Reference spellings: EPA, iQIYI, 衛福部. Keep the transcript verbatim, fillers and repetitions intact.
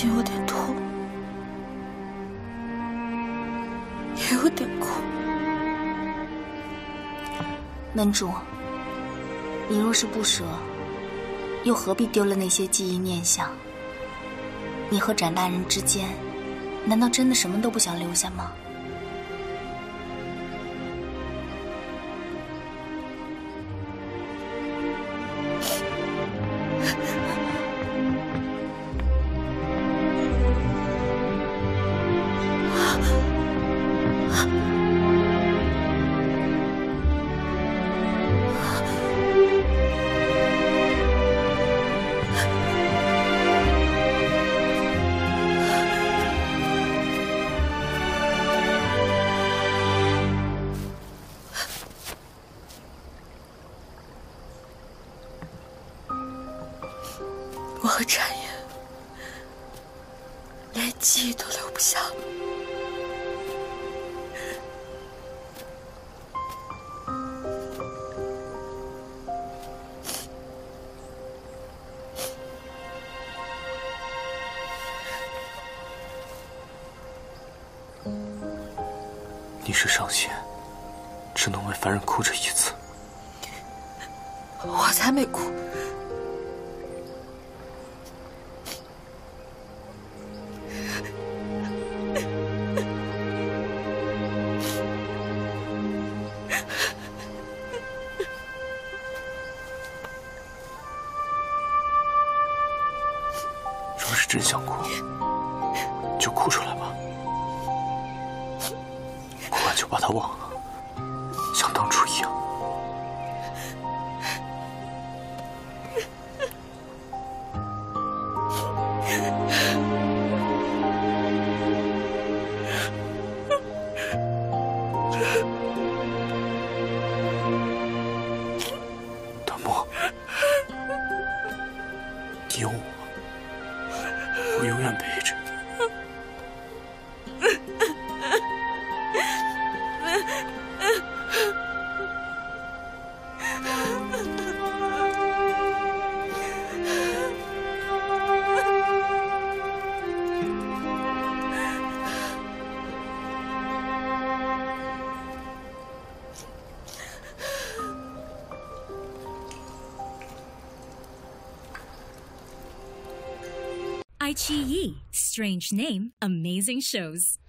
心有点痛，也有点苦。门主，你若是不舍，又何必丢了那些记忆念想？你和展大人之间，难道真的什么都不想留下吗？ 你是上仙，只能为凡人哭这一次。我才没哭。若是真想哭，就哭出来吧。 就把他忘了，像当初一样。短墨，你有我，我永远陪着。 iQIYI, strange name, amazing shows.